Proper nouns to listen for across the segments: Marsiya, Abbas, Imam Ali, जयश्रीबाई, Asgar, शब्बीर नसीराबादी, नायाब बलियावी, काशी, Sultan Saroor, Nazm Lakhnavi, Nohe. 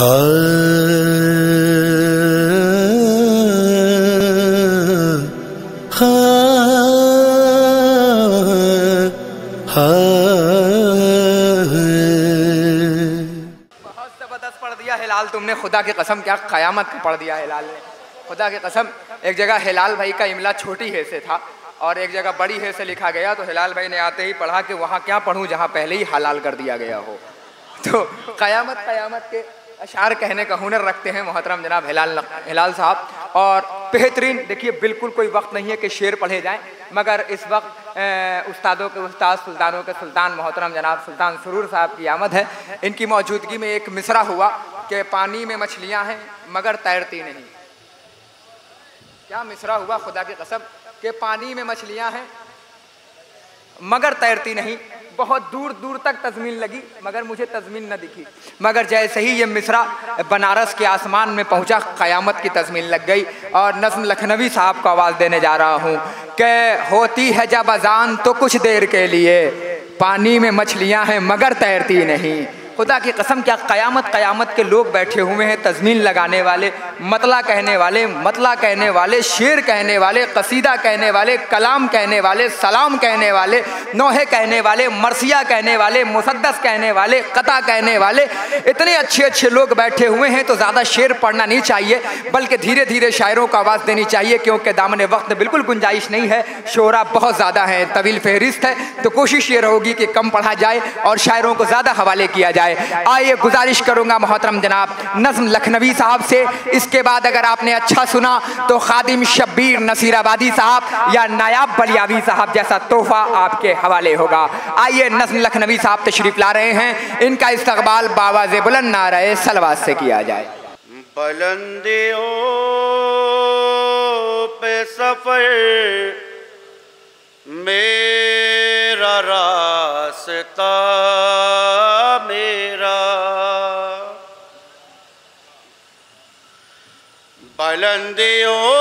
पढ़ दिया हिलाल तुमने, खुदा की कसम क्या कयामत का पढ़ दिया हिलाल ने। खुदा की कसम एक जगह हिलाल भाई का इमला छोटी है से था और एक जगह बड़ी है से लिखा गया, तो हिलाल भाई ने आते ही पढ़ा कि वहाँ क्या पढ़ूँ जहाँ पहले ही हलाल कर दिया गया हो। तो कयामत कयामत के अशार कहने का हुनर रखते हैं मोहतरम जनाब हिलाल साहब। और बेहतरीन, देखिए बिल्कुल कोई वक्त नहीं है कि शेर पढ़े जाएँ, मगर इस वक्त उस्तादों के उस्ताद, सुल्तानों के सुल्तान मोहतरम जनाब सुल्तान सरूर साहब की आमद है। इनकी मौजूदगी में एक मिसरा हुआ कि पानी में मछलियाँ हैं मगर तैरती नहीं। क्या मिसरा हुआ खुदा की कसम कि पानी में मछलियाँ हैं मगर तैरती नहीं। बहुत दूर दूर तक तज़मीन लगी मगर मुझे तज़मीन न दिखी। मगर जैसे ही ये मिसरा बनारस के आसमान में पहुंचा, क़यामत की तज़मीन लग गई। और नज़्म लखनवी साहब को आवाज़ देने जा रहा हूं कि होती है जब अजान तो कुछ देर के लिए, पानी में मछलियां हैं मगर तैरती नहीं। खुदा की कसम क्या क़यामत क़यामत के लोग बैठे हुए हैं, तज़मीन लगाने वाले, मतला कहने वाले, शेर कहने वाले, कसीदा कहने वाले, कलाम कहने वाले, सलाम कहने वाले, नोहे कहने वाले, मरसिया कहने वाले, मुसद्दस कहने वाले, कता कहने वाले। इतने अच्छे अच्छे लोग बैठे हुए हैं तो ज़्यादा शेर पढ़ना नहीं चाहिए बल्कि धीरे धीरे शायरों को आवाज़ देनी चाहिए, क्योंकि दामन वक्त बिल्कुल गुंजाइश नहीं है, शोरा बहुत ज़्यादा है, तवील फहरिस्त है। तो कोशिश ये होगी कि कम पढ़ा जाए और शायरों को ज़्यादा हवाले किया जाए। आइए गुजारिश करूंगा मोहतरम जनाब नज़्म लखनवी साहब से। इसके बाद अगर आपने अच्छा सुना तो खादिम शब्बीर नसीराबादी साहब या नायाब बलियावी साहब जैसा तोहफा आपके हवाले होगा। आइए नज़्म लखनवी साहब तशरीफ ला रहे हैं, इनका इस्तकबाल बावाज़े बुलंद नाराए सलवात से किया जाए। बुलंदियों पे सफर मेरा रास्ता मेरा, बुलंदियों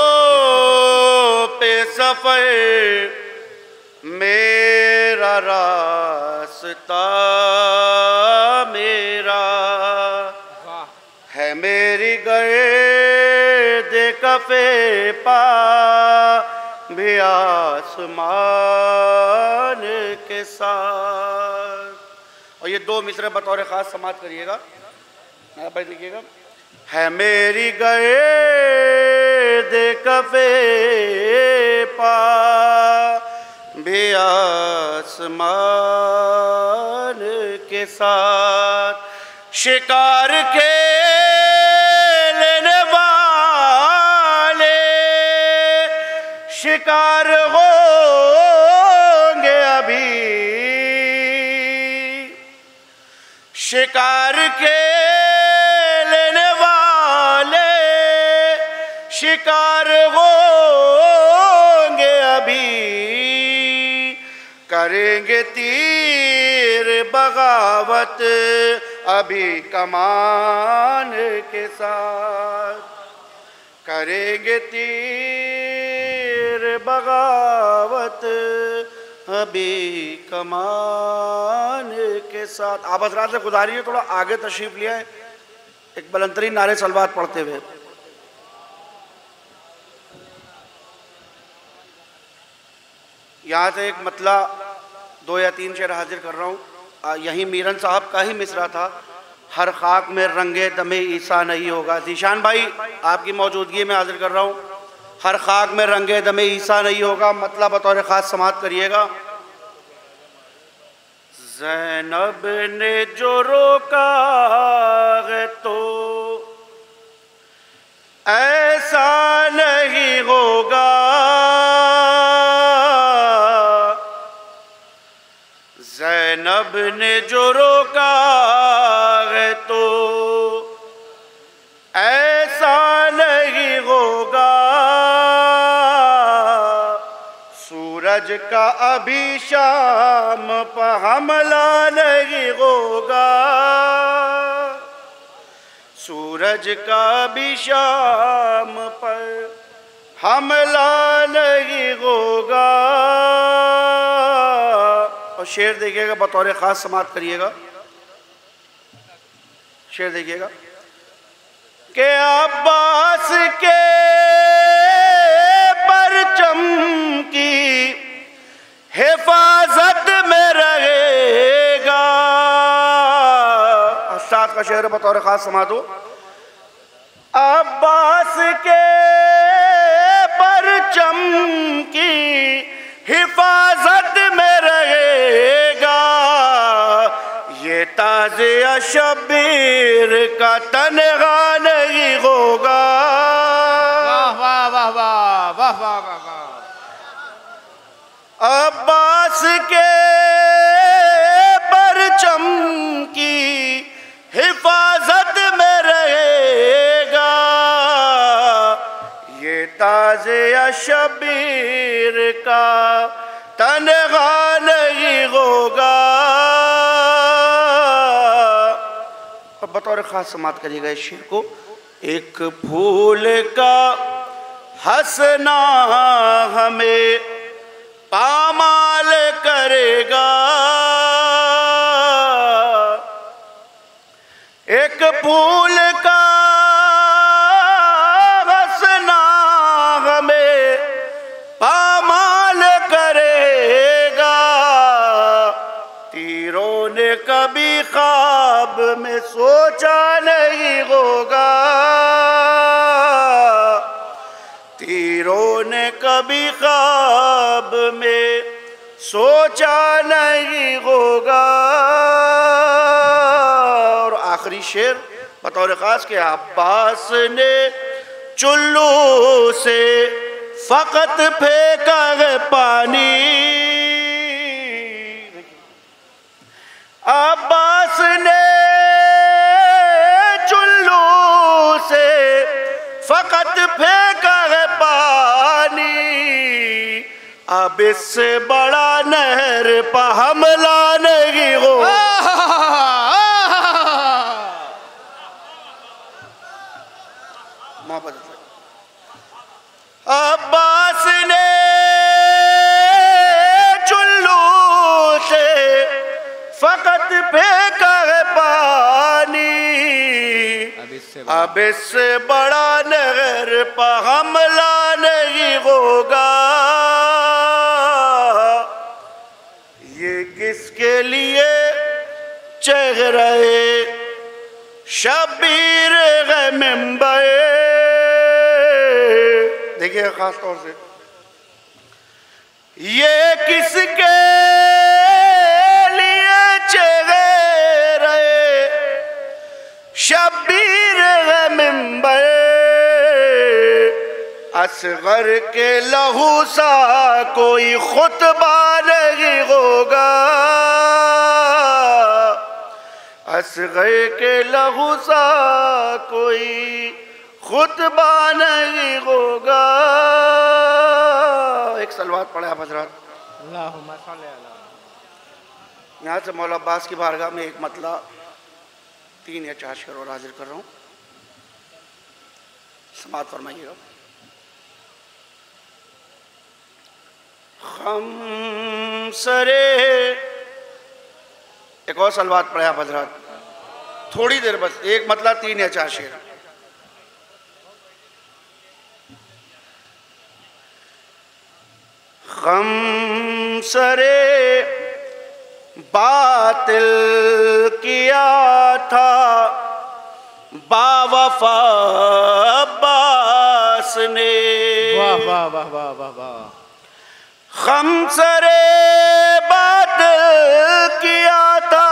पे सफर मेरा रास्ता मेरा है, मेरी गर्द कफे पा भी आसमान के साथ। और ये दो मिसरे बतौर खास समाप्त करिएगा, भाई लिखिएगा। है मेरी गर्द कफे पा भी आसमान के साथ, शिकार के शिकार होंगे अभी, शिकार के लेने वाले शिकार होंगे अभी, करेंगे तीर बगावत अभी कमान के साथ, करेंगे तीर बगावत अभी कमान के साथ। आप हज़रात से गुजारी है थोड़ा आगे तशरीफ लिया है, एक बुलंदतरीन नारे सलवात पढ़ते हुए। यहाँ से एक मतला दो या तीन शेर हाजिर कर रहा हूँ। यही मीरन साहब का ही मिसरा था, हर खाक में रंगे दमे ईसा नहीं होगा। जीशान भाई आपकी मौजूदगी में हाजिर कर रहा हूँ, हर खाक में रंगे दमे ईसा नहीं होगा। मतलब बतौर खास समाप्त करिएगा। ज़ैनब ने जो रोका है तो ऐसा नहीं होगा, ज़ैनब ने जो रोका है तो ऐसा नहीं होगा, सूरज का अभी शाम पर हमला नहीं होगा, सूरज का अभी शाम पर हमला नहीं होगा। और शेर देखिएगा बतौर खास समाप्त करिएगा, शेर देखिएगा। के अब्बास के परचम की हिफाजत में रहेगा। उस्ताद का शेर बतौर खास सुना दो। अब्बास के परचम की हिफाजत में रहेगा ये ताज़िया शबीर का तनहा नहीं होगा। वाह वाह वाह वाह वाह वाह वाह। अब्बास के परचम की हिफाजत में रहेगा ये ताज़िया शबीर का तनहा नहीं होगा। अब बतौर खास समाप्त करिएगा इस शेर को। एक फूल का हंसना हमें पामाल करेगा। एक फूल का हंसना हमें पामाल करेगा तीरों ने कभी ख्वाब में सोचा नहीं होगा। तीरों ने कभी ख्वाब में सोचा नहीं होगा। और आखिरी शेर बतौर खास के अब्बास ने चुल्लू से फकत फेंका है पानी। अब्बास ने चुल्लू से फकत फेंका है पानी अब इससे बड़ा नहर पर हमला नहीं हो। अब्बास ने चुल्लू से फकत फेंका है पानी अब इससे बड़ा नहर पर हमला नहीं होगा। ये किसके लिए चेहरे शबीर है मुंबई। देखिए खास तौर से ये किसके शबीर है मुंबई असगर के लहू सा कोई खुतबा नहीं होगा। असगर के लहू सा कोई खुतबा नहीं होगा। एक सलवात पढ़े आप हजरात। अल्लाहुम्मा सल्ली अला। यहाँ से मौला अब्बास की बारगाह में एक मतला 3 या 4 शेर और हाजिर कर रहा हूँ, समाअत फरमाइएगा। खमसरे एक और सलवात पढ़े आप हजरात, थोड़ी देर बस, एक मतला 3 या 4 शेर। खमसरे बातिल किया था बावफा अब्बास ने। वाह वाह वाह वाह वाह वाह। खमसरे बातिल किया था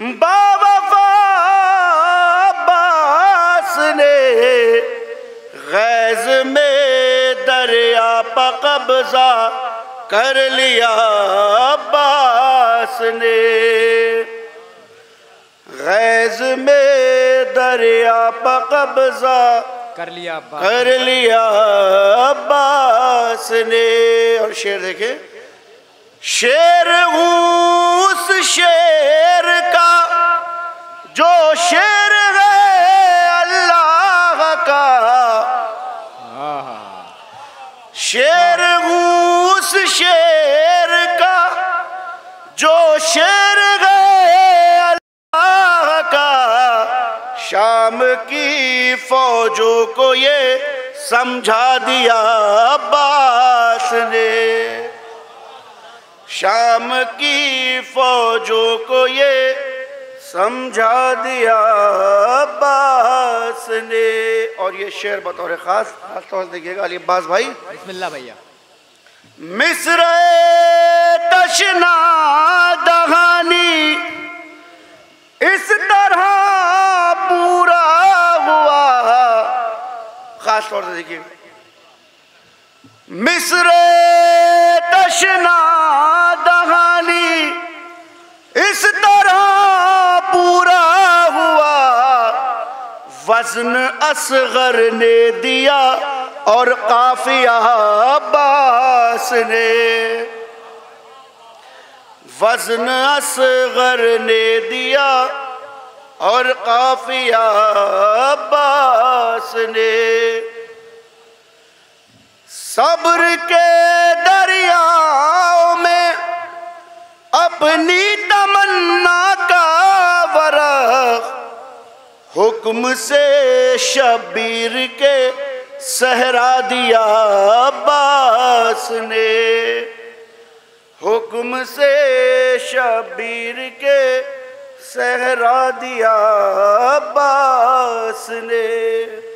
बावफा अब्बास ने गैज में दरिया पर कब्जा कर लिया अब्बास ने। गैज में दरिया पर कब्जा कर लिया अब्बास ने। और शेर देखे, शेर हूँ उस शेर का जो शेर है अल्लाह का। शेर हूँ उस शेर का जो शेर है अल्लाह का। शाम की फौजों को ये समझा दिया अब्बास ने, शाम की फौजों को ये समझा दिया अब्बास ने। और ये शेर बतौर खास तौर से देखिएगा अली अब्बास भाई। बिस्मिल्लाह भैया। मिस्र तशना दहानी इस तरह पूरा हुआ, खास तौर से देखिए, मिस्र तशना दहानी इस तरह पूरा हुआ, वजन असगर ने दिया और काफिया अब्बास ने, वजन असगर ने दिया और काफिया अब्बास ने। सब्र के दरियाओं में अपनी तमन्ना का वरख, हुक्म से शबीर के सहरा दिया अब्बास ने, हुक्म से शबीर के सहरा दिया अब्बास ने।